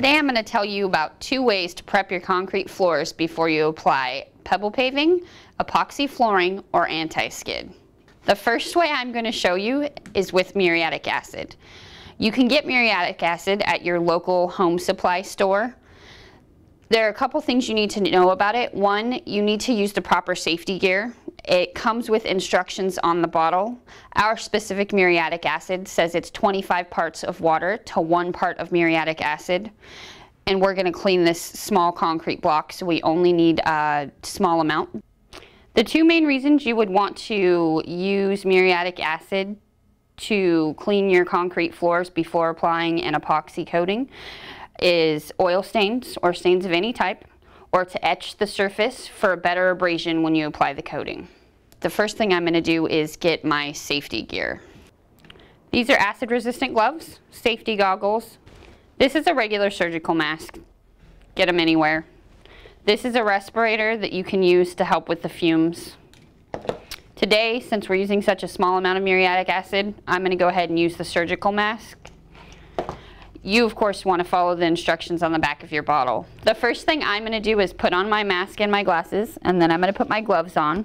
Today I'm going to tell you about two ways to prep your concrete floors before you apply pebble paving, epoxy flooring, or anti-skid. The first way I'm going to show you is with muriatic acid. You can get muriatic acid at your local home supply store. There are a couple things you need to know about it. One, you need to use the proper safety gear. It comes with instructions on the bottle. Our specific muriatic acid says it's 25 parts of water to 1 part of muriatic acid. And we're going to clean this small concrete block, so we only need a small amount. The two main reasons you would want to use muriatic acid to clean your concrete floors before applying an epoxy coating is oil stains or stains of any type, or to etch the surface for better abrasion when you apply the coating. The first thing I'm going to do is get my safety gear. These are acid resistant gloves, safety goggles. This is a regular surgical mask. Get them anywhere. This is a respirator that you can use to help with the fumes. Today, since we're using such a small amount of muriatic acid, I'm going to go ahead and use the surgical mask. You, of course, want to follow the instructions on the back of your bottle. The first thing I'm going to do is put on my mask and my glasses, and then I'm going to put my gloves on.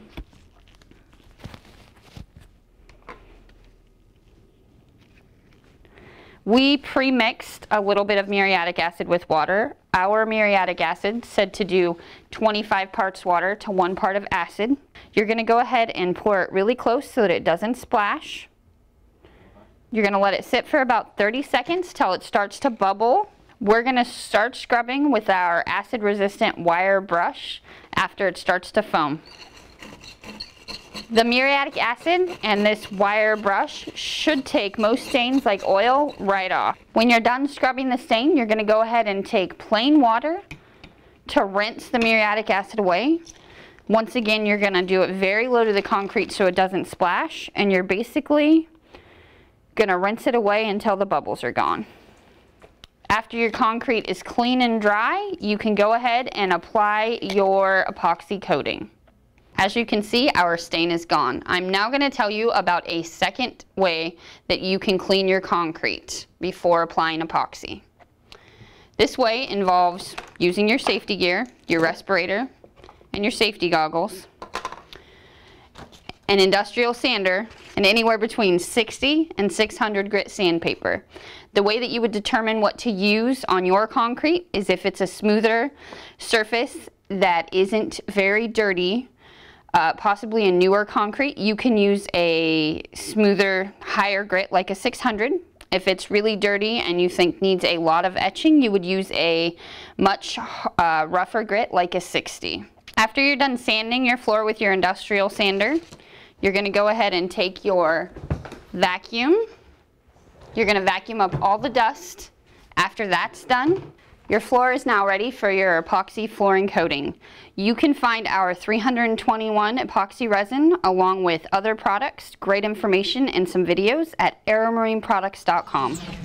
We pre-mixed a little bit of muriatic acid with water. Our muriatic acid said to do 25 parts water to 1 part of acid. You're going to go ahead and pour it really close so that it doesn't splash. You're going to let it sit for about 30 seconds till it starts to bubble. We're going to start scrubbing with our acid resistant wire brush after it starts to foam. The muriatic acid and this wire brush should take most stains like oil right off. When you're done scrubbing the stain, you're going to go ahead and take plain water to rinse the muriatic acid away. Once again, you're going to do it very low to the concrete so it doesn't splash, and you're basically going to rinse it away until the bubbles are gone. After your concrete is clean and dry, you can go ahead and apply your epoxy coating. As you can see, our stain is gone. I'm now going to tell you about a second way that you can clean your concrete before applying epoxy. This way involves using your safety gear, your respirator, and your safety goggles, an industrial sander, and anywhere between 60 and 600 grit sandpaper. The way that you would determine what to use on your concrete is if it's a smoother surface that isn't very dirty, possibly a newer concrete, you can use a smoother, higher grit like a 600. If it's really dirty and you think needs a lot of etching, you would use a much rougher grit like a 60. After you're done sanding your floor with your industrial sander, you're going to go ahead and take your vacuum. You're going to vacuum up all the dust. After that's done, your floor is now ready for your epoxy flooring coating. You can find our 321 epoxy resin along with other products, great information, and some videos at AeroMarineProducts.com.